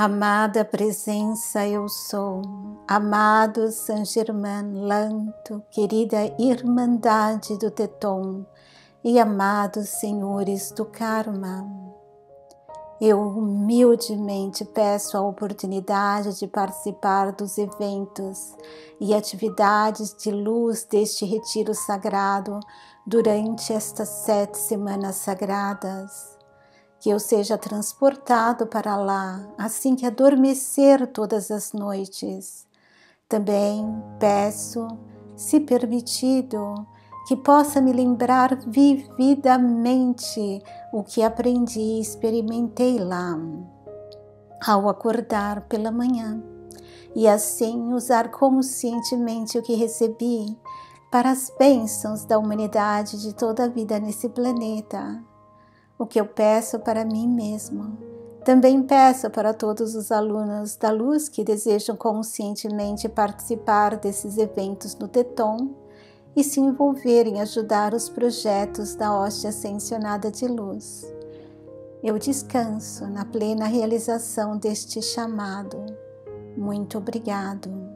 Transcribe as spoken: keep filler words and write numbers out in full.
Amada Presença Eu Sou, amado Saint Germain, Lanto, querida Irmandade do Teton e amados Senhores do Carma, eu humildemente peço a oportunidade de participar dos eventos e atividades de luz deste Retiro Sagrado durante estas sete Semanas Sagradas. Que eu seja transportado para lá, assim que adormecer todas as noites. Também peço, se permitido, que possa me lembrar vividamente o que aprendi e experimentei lá, ao acordar pela manhã, e assim usar conscientemente o que recebi para as bênçãos da humanidade de toda a vida nesse planeta. O que eu peço para mim mesmo, também peço para todos os alunos da luz que desejam conscientemente participar desses eventos no Teton e se envolverem em ajudar os projetos da Hoste Ascensionada de Luz. Eu descanso na plena realização deste chamado. Muito obrigado.